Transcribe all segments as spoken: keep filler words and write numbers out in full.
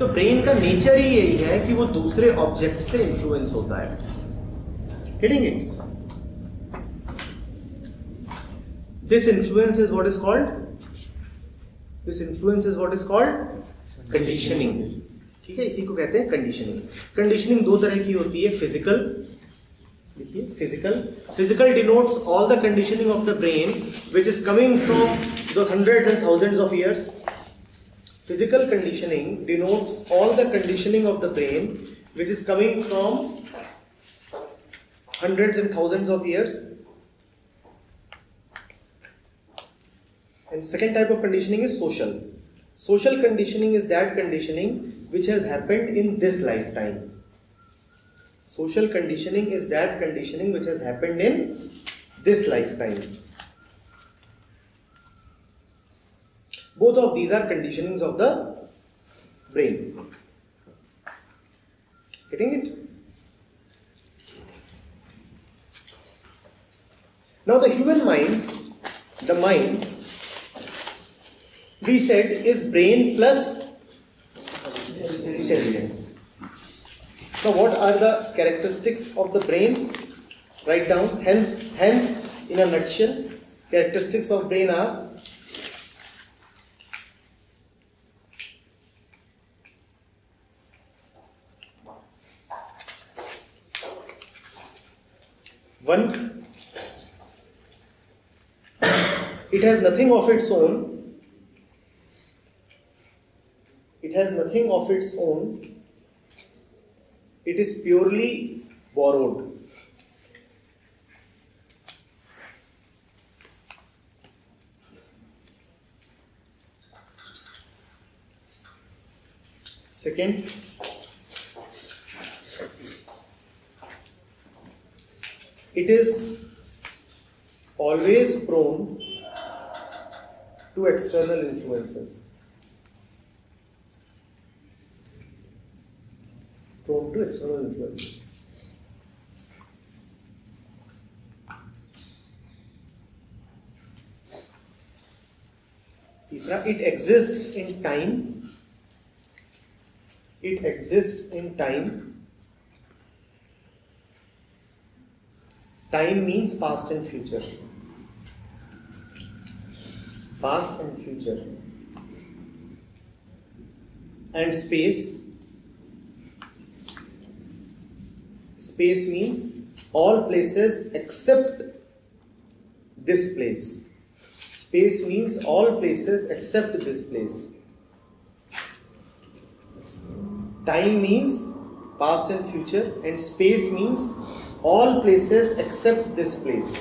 तो ब्रेन का नेचर ही यही है कि वो दूसरे ऑब्जेक्ट से इन्फ्लुएंस होता है। getting it? This influence is what is called. This influence is what is called conditioning. ठीक है, इसी को कहते हैं कंडीशनिंग। कंडीशनिंग दो तरह की होती है, फिजिकल, देखिए physical, physical denotes all the conditioning of the brain which is coming from the hundreds and thousands of years. Physical conditioning denotes all the conditioning of the brain which is coming from hundreds and thousands of years. And second type of conditioning is social. Social conditioning is that conditioning which has happened in this lifetime. Social conditioning is that conditioning which has happened in this lifetime. Both of these are conditionings of the brain. Getting it? Now the human mind, the mind, we said is brain plus intelligence. So what are the characteristics of the brain? Write down. Hence, hence, in a nutshell, characteristics of brain are one. It has nothing of its own. It has nothing of its own. It is purely borrowed. Second, it is always prone to external influences. Prone to external influences. Tisra, it exists in time. It exists in time. Time means past and future. Past and future. And space. Space means all places except this place. Space means all places except this place. Time means past and future, and space means all places except this place.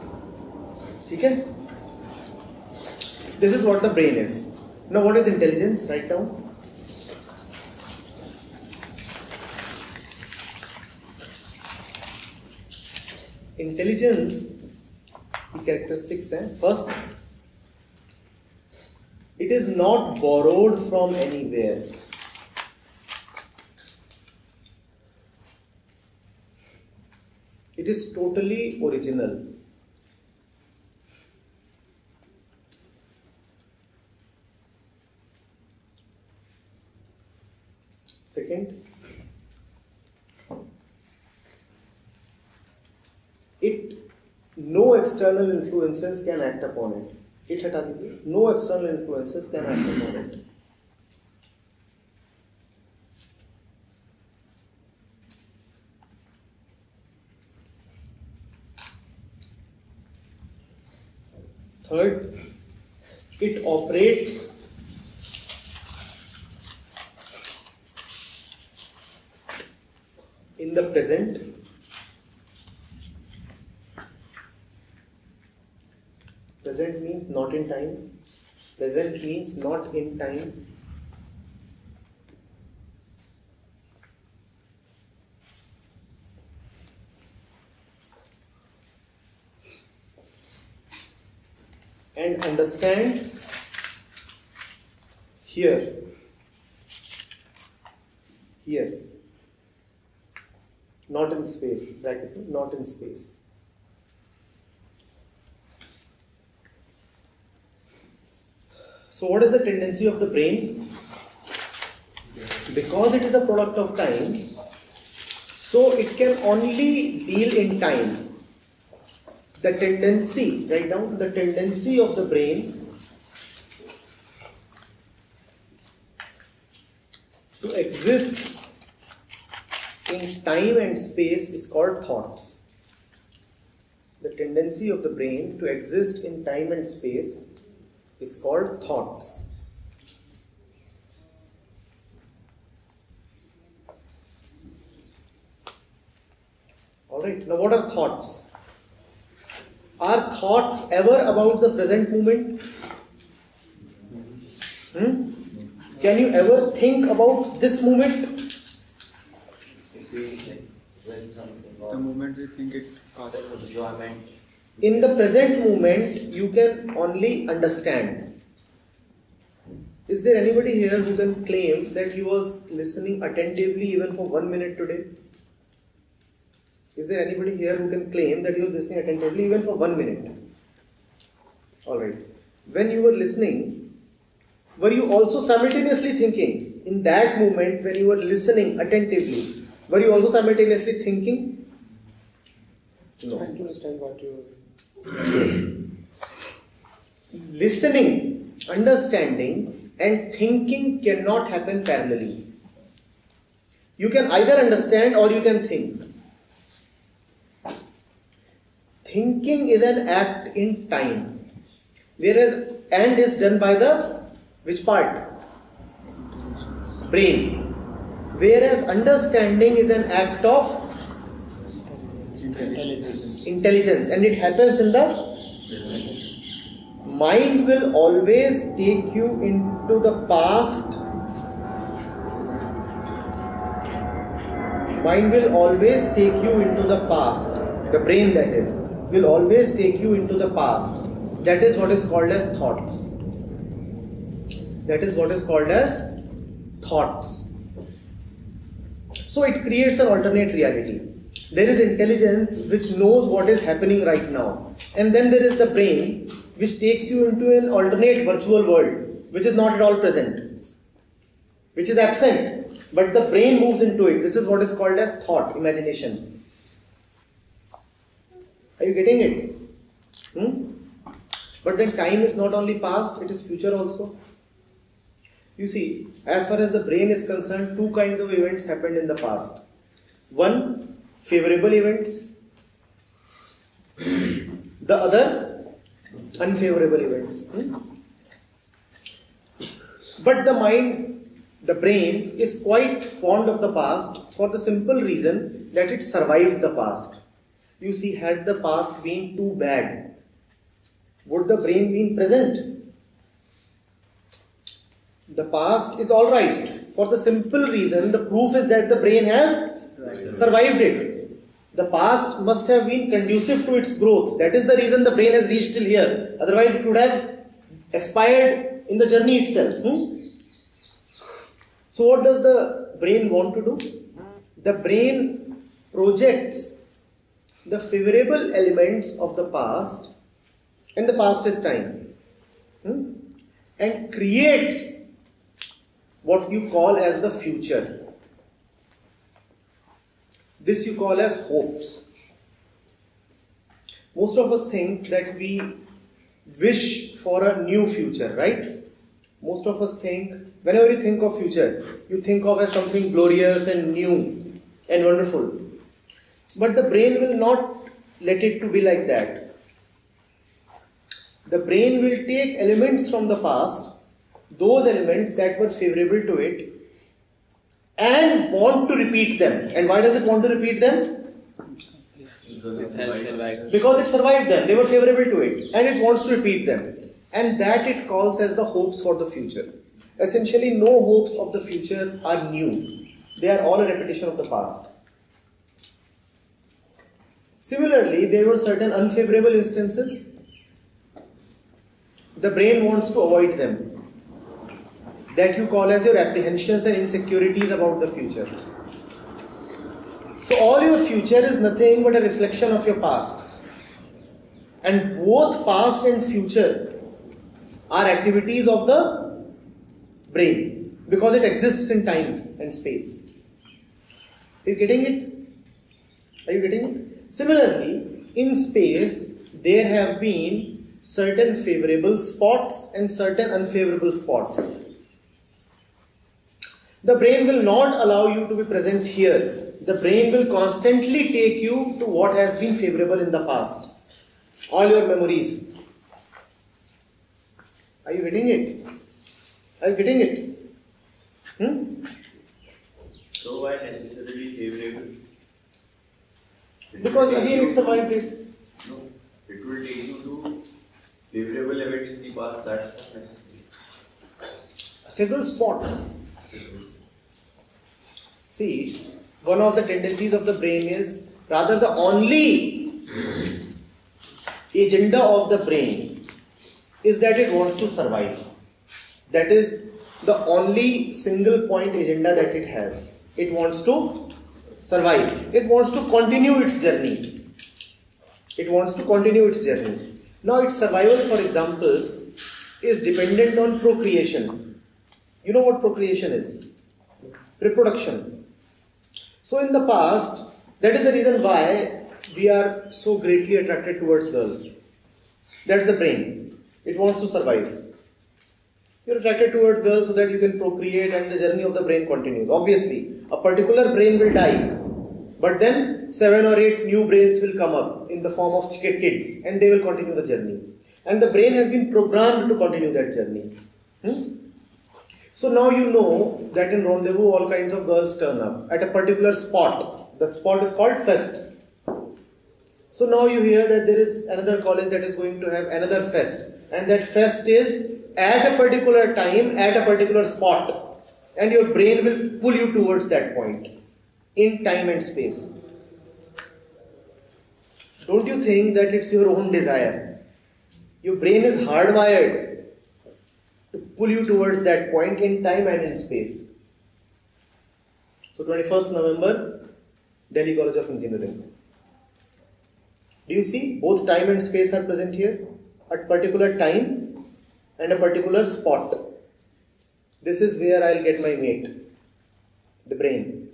Okay? This is what the brain is. Now, what is intelligence? Write down. Intelligence की characteristics हैं। First, it is not borrowed from anywhere. It is totally original. Second, it no external influences can act upon it. It हटा दीजिए, no external influences can act upon it. Third, it operates in the present. Present means not in time. Present means not in time. And understands here. Here. Not in space. Bracket, not in space. So what is the tendency of the brain? because it is a product of time, so it can only deal in time. The tendency, write down the tendency of the brain to exist in time and space is called thoughts. The tendency of the brain to exist in time and space is called thoughts. Alright, now what are thoughts? Are thoughts ever about the present moment? Hmm? Can you ever think about this moment? The moment you think it causes enjoyment. In the present moment, you can only understand. Is there anybody here who can claim that he was listening attentively even for one minute today? Is there anybody here who can claim that he was listening attentively even for one minute? Alright. When you were listening, were you also simultaneously thinking? In that moment when you were listening attentively, were you also simultaneously thinking? No. Trying to understand what you... Yes. Listening, understanding and thinking cannot happen parallelly. You can either understand or you can think. Thinking is an act in time, whereas and is done by the which part? Brain. Whereas understanding is an act of intelligence. intelligence and it happens in the mind. Will always take you into the past. Mind will always take you into the past. The brain, that is, will always take you into the past. That is what is called as thoughts. That is what is called as thoughts. So it creates an alternate reality. There is intelligence which knows what is happening right now, and then there is the brain which takes you into an alternate virtual world which is not at all present, which is absent, but the brain moves into it. This is what is called as thought, imagination. Are you getting it? Hmm? But then time is not only past, it is future also. You see, as far as the brain is concerned, two kinds of events happened in the past. One, favorable events. The other, unfavorable events. Hmm? But the mind, the brain is quite fond of the past for the simple reason that it survived the past. You see, had the past been too bad, would the brain be present? The past is alright for the simple reason, the proof is that the brain has survived it. The past must have been conducive to its growth. That is the reason the brain has reached till here. Otherwise it would have expired in the journey itself. Hmm? So what does the brain want to do? The brain projects the favorable elements of the past, and the past is time, hmm? and creates what you call as the future. This you call as hopes. Most of us think that we wish for a new future, right? Most of us think, whenever you think of future, you think of as something glorious and new and wonderful. But the brain will not let it to be like that. The brain will take elements from the past, those elements that were favorable to it, and want to repeat them. And why does it want to repeat them? Because it has survived. Because it survived them. They were favorable to it. And it wants to repeat them. And that it calls as the hopes for the future. Essentially, no hopes of the future are new. They are all a repetition of the past. Similarly, there were certain unfavorable instances. The brain wants to avoid them. That you call as your apprehensions and insecurities about the future. So all your future is nothing but a reflection of your past. And both past and future are activities of the brain. because it exists in time and space. Are you getting it? Are you getting it? Similarly, in space, there have been certain favorable spots and certain unfavorable spots. The brain will not allow you to be present here. The brain will constantly take you to what has been favorable in the past. All your memories. Are you getting it? Are you getting it? Hmm? So why necessarily favorable? Because again it's a vibrate. No, it will take you to favorable events in the past. That's favorable spots. See, one of the tendencies of the brain is, rather the only agenda of the brain is that it wants to survive. That is the only single point agenda that it has. It wants to survive. It wants to continue its journey. It wants to continue its journey. Now its survival, for example, is dependent on procreation. You know what procreation is? Reproduction. So in the past, that is the reason why we are so greatly attracted towards girls. That's the brain. It wants to survive. You're attracted towards girls so that you can procreate and the journey of the brain continues. Obviously, a particular brain will die. But then seven or eight new brains will come up in the form of kids and they will continue the journey. And the brain has been programmed to continue that journey. Hmm? So now you know that in rendezvous all kinds of girls turn up at a particular spot. The spot is called fest. So now you hear that there is another college that is going to have another fest, and that fest is at a particular time, at a particular spot, and your brain will pull you towards that point in time and space. Don't you think that it's your own desire? Your brain is hardwired to pull you towards that point in time and in space. So twenty-first November, Delhi College of Engineering. Do you see? Both time and space are present here at particular time and a particular spot. This is where I'll get my mate, the brain.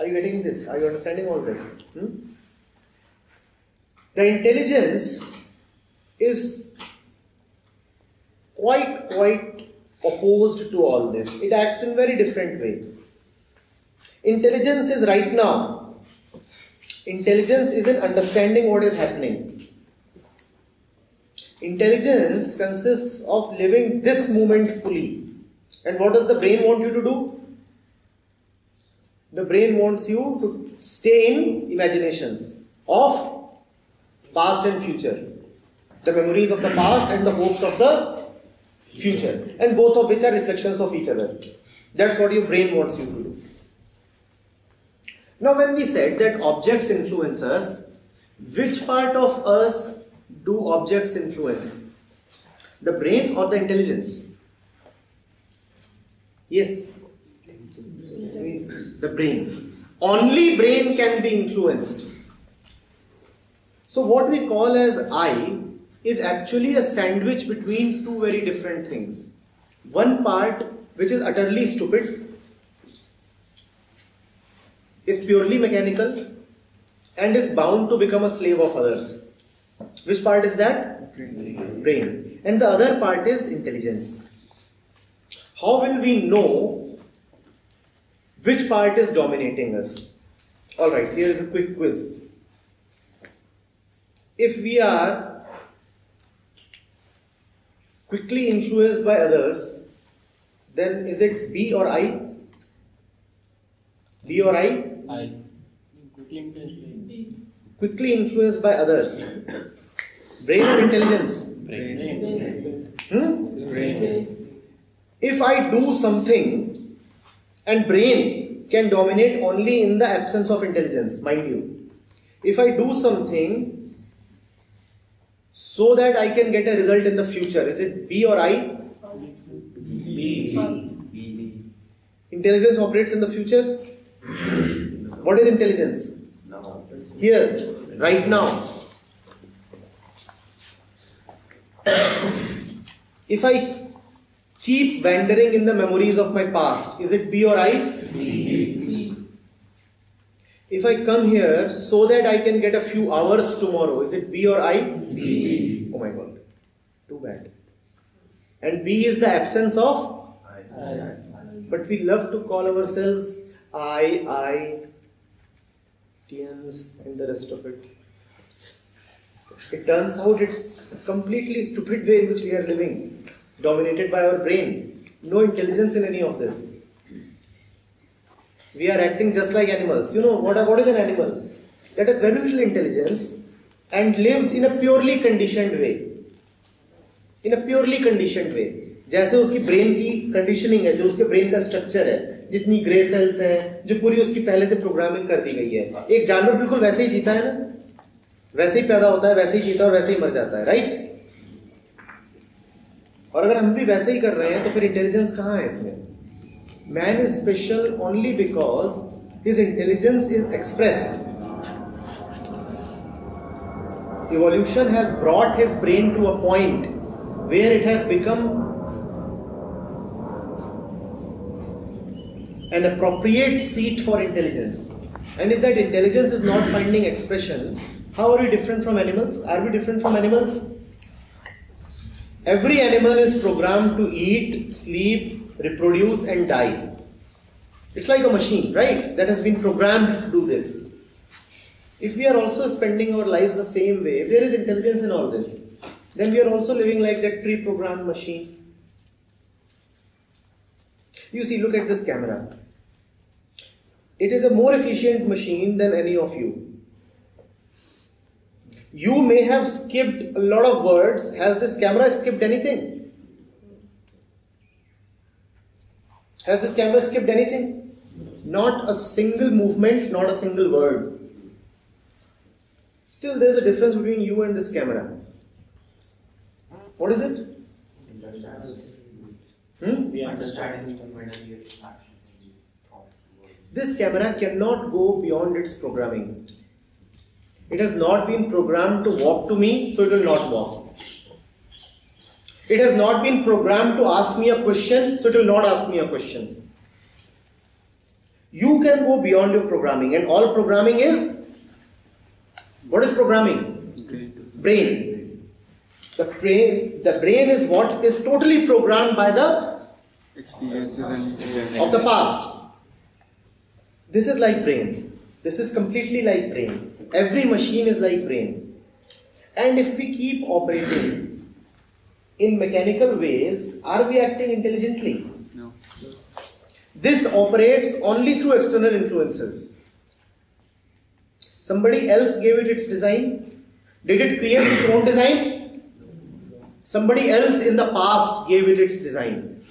Are you getting this? Are you understanding all this? Hmm? The intelligence is Quite, quite opposed to all this. It acts in very different way. Intelligence is right now. Intelligence is in understanding what is happening. Intelligence consists of living this moment fully. And what does the brain want you to do? The brain wants you to stay in imaginations of past and future. The memories of the past and the hopes of the future, and both of which are reflections of each other. That's what your brain wants you to do. Now, when we said that objects influence us, which part of us do objects influence? The brain or the intelligence? Yes, the brain. Only brain can be influenced. So what we call as I is actually a sandwich between two very different things. One part, which is utterly stupid, is purely mechanical and is bound to become a slave of others. Which part is that? Brain. Brain. And the other part is intelligence. How will we know which part is dominating us? Alright, here is a quick quiz. If we are quickly influenced by others, then is it B or I? B or I? I. Quickly influenced by others. Quickly influenced by others. Brain or intelligence? Brain. Brain. Hmm? Brain. If I do something, and brain can dominate only in the absence of intelligence, mind you. If I do something so that I can get a result in the future, is it B or I? B. B. Intelligence operates in the future? What is intelligence? Here, right now. If I Keep wandering in the memories of my past. Is it B or I? B. If I come here so that I can get a few hours tomorrow, is it B or I? B. Oh my God. Too bad. And B is the absence of? I. I. But we love to call ourselves I, I, Tians and the rest of it. It turns out it's a completely stupid way in which we are living, dominated by our brain. No intelligence in any of this. We are acting just like animals. You know, what, what is an animal? That has very little intelligence and lives in a purely conditioned way. In a purely conditioned way. जैसे उसकी brain की conditioning है, जो उसके brain का structure है, जितनी grey sales हैं, जो पूरी उसकी पहले से प्रोग्रामिंग कर दी गई है. एक जानवर बिल्कुल वैसे ही जीता है ना, वैसे ही पैदा होता है, वैसे ही जीता है और वैसे ही मर जाता है, राइट? और अगर हम भी वैसे ही कर रहे हैं तो फिर इंटेलिजेंस कहाँ है इसमें? Man is special only because his intelligence is expressed. Evolution has brought his brain to a point where it has become an appropriate seat for intelligence. And if that intelligence is not finding expression, how are we different from animals? Are we different from animals? Every animal is programmed to eat, sleep, reproduce and die. It's like a machine, right? That has been programmed to do this. If we are also spending our lives the same way, if there is intelligence in all this, then we are also living like that pre-programmed machine. You see, look at this camera. It is a more efficient machine than any of you. You may have skipped a lot of words. Has this camera skipped anything? Has this camera skipped anything? Not a single movement, not a single word. Still, there is a difference between you and this camera. What is it? Hmm? We understand this camera cannot go beyond its programming. It has not been programmed to walk to me, so it will not walk. It has not been programmed to ask me a question, so it will not ask me a question. You can go beyond your programming, and all programming is, what is programming? Brain. The brain, the brain is what is totally programmed by the experiences and of the past. This is like brain. This is completely like brain. Every machine is like brain. And if we keep operating in mechanical ways, are we acting intelligently? No. This operates only through external influences. Somebody else gave it its design. Did it create its own design? Somebody else in the past gave it its design.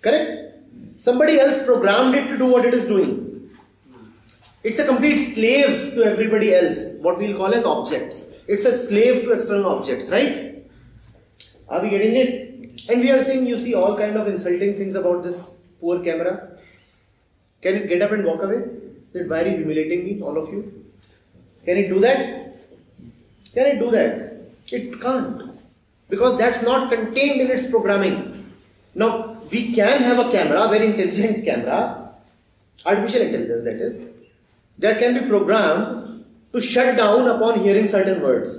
Correct? Somebody else programmed it to do what it is doing. It's a complete slave to everybody else, what we'll call as objects. It's a slave to external objects, right? Are we getting it? And we are saying, you see all kind of insulting things about this poor camera. Can it get up and walk away? That why are you humiliating me, all of you? Can it do that? Can it do that? It can't. Because that's not contained in its programming. Now, we can have a camera, very intelligent camera, artificial intelligence that is, that can be programmed to shut down upon hearing certain words.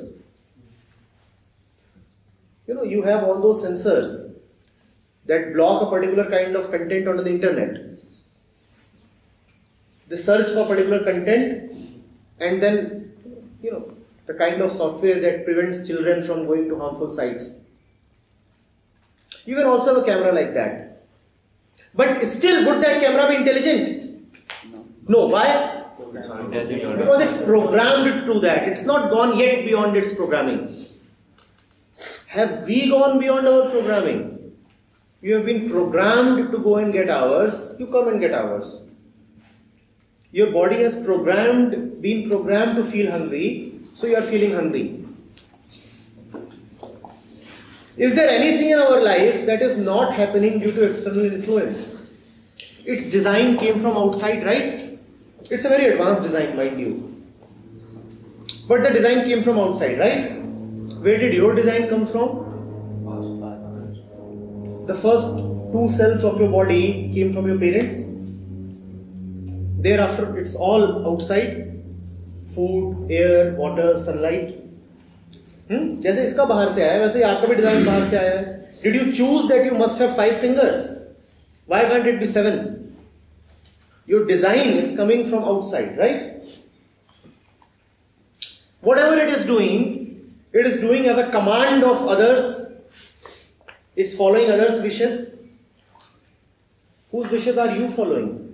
You know, you have all those sensors that block a particular kind of content onto the internet. They search for particular content and then, you know, the kind of software that prevents children from going to harmful sites. You can also have a camera like that. But still, would that camera be intelligent? No. No. Why? Because it's programmed to that. It's not gone yet beyond its programming. Have we gone beyond our programming? You have been programmed to go and get hours. You come and get hours. Your body has programmed, been programmed to feel hungry. So you are feeling hungry. Is there anything in our life that is not happening due to external influence? Its design came from outside, right? It's a very advanced design, mind you. But the design came from outside, right? Where did your design come from? the first two cells of your body came from your parents. Thereafter, it's all outside. Food, air, water, sunlight. Hmm? जैसे इसका बाहर से आया है, वैसे आपका भी design बाहर से आया है. Did you choose that you must have five fingers? Why can't it be seven? Your design is coming from outside, right? Whatever it is doing, it is doing as a command of others. It's following others' wishes. Whose wishes are you following?